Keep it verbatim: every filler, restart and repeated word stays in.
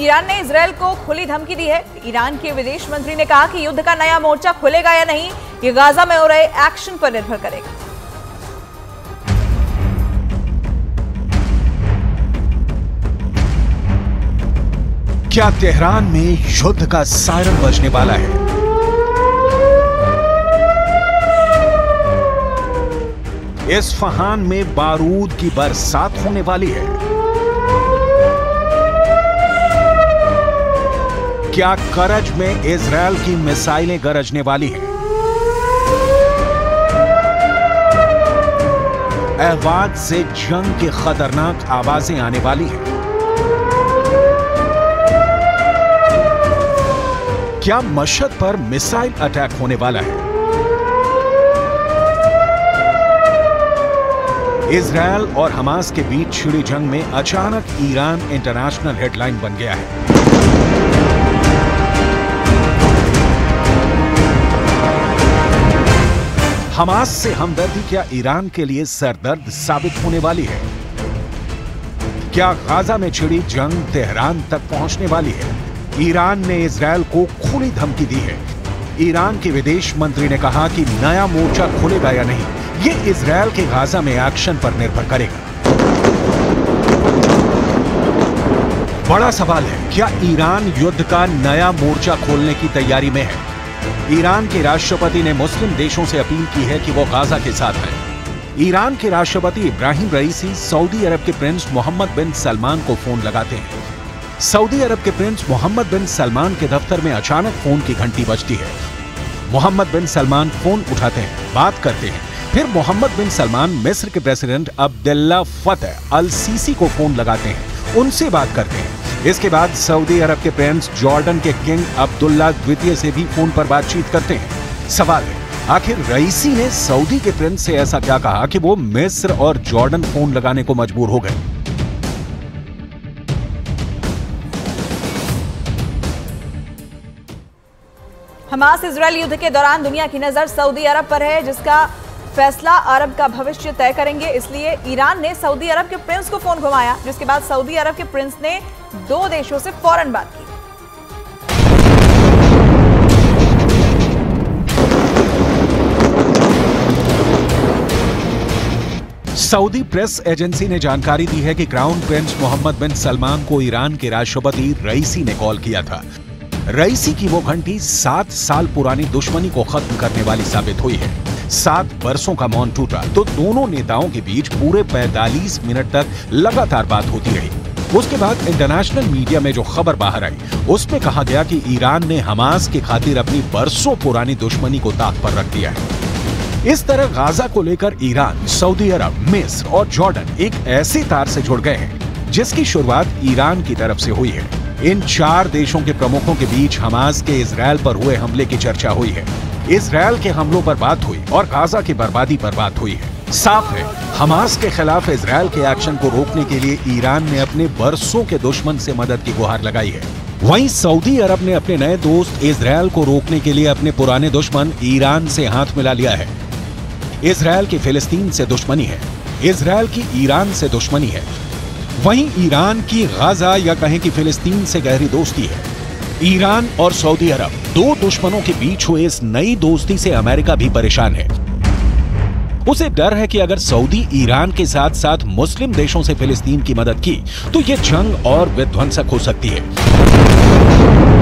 Iran ने Israel को खुली धमकी दी है। ईरान के विदेश मंत्री ने कहा कि युद्ध का नया मोर्चा खुलेगा या नहीं, ये गाजा में हो रहे एक्शन पर निर्भर करेगा। क्या तेहरान में युद्ध का सायरन बजने वाला है? इस्फहान में बारूद की बरसात होने वाली है। क्या करज में इजरायल की मिसाइलें गरजने वाली हैं? अहवाज से जंग की खतरनाक आवाजें आने वाली हैं। क्या मशहद पर मिसाइल अटैक होने वाला है? इजरायल और हमास के बीच छिड़ी जंग में अचानक ईरान इंटरनेशनल हेडलाइन बन गया है। हमास से हमदर्दी क्या ईरान के लिए सरदर्द साबित होने वाली है? क्या गाजा में छिड़ी जंग तेहरान तक पहुंचने वाली है? ईरान ने इजरायल को खुली धमकी दी है। ईरान के विदेश मंत्री ने कहा कि नया मोर्चा खुलेगा या नहीं, ये इजरायल के गाजा में एक्शन पर निर्भर करेगा। बड़ा सवाल है, क्या ईरान युद्ध का नया मोर्चा खोलने की तैयारी में है? ईरान के राष्ट्रपति ने मुस्लिम देशों से अपील की है कि वो गाजा के साथ हैं। ईरान के राष्ट्रपति इब्राहिम रईसी सऊदी अरब के प्रिंस मोहम्मद बिन सलमान को फोन लगाते हैं। सऊदी अरब के प्रिंस मोहम्मद बिन सलमान के दफ्तर में अचानक फोन की घंटी बजती है। मोहम्मद बिन सलमान फोन उठाते हैं, बात करते हैं। फिर मोहम्मद बिन सलमान मिस्र के president Abdullah Fattah al Sisi को फोन लगाते हैं, उनसे बात करते हैं। इसके बाद सऊदी अरब के प्रिंस जॉर्डन के किंग अब्दुल्ला द्वितीय से भी फोन पर बातचीत करते हैं। सवाल है, आखिर रईसी ने सऊदी के प्रिंस से ऐसा क्या कहा कि वो मिस्र और जॉर्डन फोन लगाने को मजबूर हो गए? हमास इजरायल युद्ध के दौरान दुनिया की नजर सऊदी अरब पर है, जिसका फैसला अरब का भविष्य तय करेंगे। इसलिए ईरान ने सऊदी अरब के प्रिंस को फोन घुमाया, जिसके बाद सऊदी अरब के प्रिंस ने दो देशों से फौरन बात की। सऊदी प्रेस एजेंसी ने जानकारी दी है कि crown prince Mohammed bin Salman को ईरान के राष्ट्रपति रईसी ने कॉल किया था। रईसी की वो घंटी सात साल पुरानी दुश्मनी को खत्म करने वाली साबित हुई है। सात बरसों का मौन टूटा तो दोनों नेताओं के बीच पूरे पैंतालीस मिनट तक लगातार बात होती रही। उसके बाद इंटरनेशनल मीडिया में जो खबर बाहर आई, उसमें कहा गया कि ईरान ने हमास की खातिर अपनी बरसों पुरानी दुश्मनी को ताक पर रख दिया है। इस तरह गाजा को लेकर ईरान, सऊदी अरब, मिस्र और जॉर्डन एक ऐसे तार से जुड़ गए हैं जिसकी शुरुआत ईरान की तरफ से हुई है। इन चार देशों के प्रमुखों के बीच हमास के इजरायल पर हुए हमले की चर्चा हुई है। इजरायल के हमलों पर बात हुई और गाजा की बर्बादी पर बात हुई है। साफ है, हमास के खिलाफ इजरायल के एक्शन को रोकने के लिए ईरान ने अपने बरसों के दुश्मन से मदद की गुहार लगाई है। वहीं सऊदी अरब ने अपने नए दोस्त इजरायल को रोकने के लिए अपने पुराने दुश्मन ईरान से हाथ मिला लिया है। इजरायल की फिलिस्तीन से दुश्मनी है, इजरायल की ईरान से दुश्मनी है, वहीं ईरान की गाजा या कहें कि फिलिस्तीन से गहरी दोस्ती है। ईरान और सऊदी अरब दो दुश्मनों के बीच हुए इस नई दोस्ती से अमेरिका भी परेशान है। उसे डर है कि अगर सऊदी ईरान के साथ साथ मुस्लिम देशों से फिलिस्तीन की मदद की तो यह जंग और विध्वंसक हो सकती है।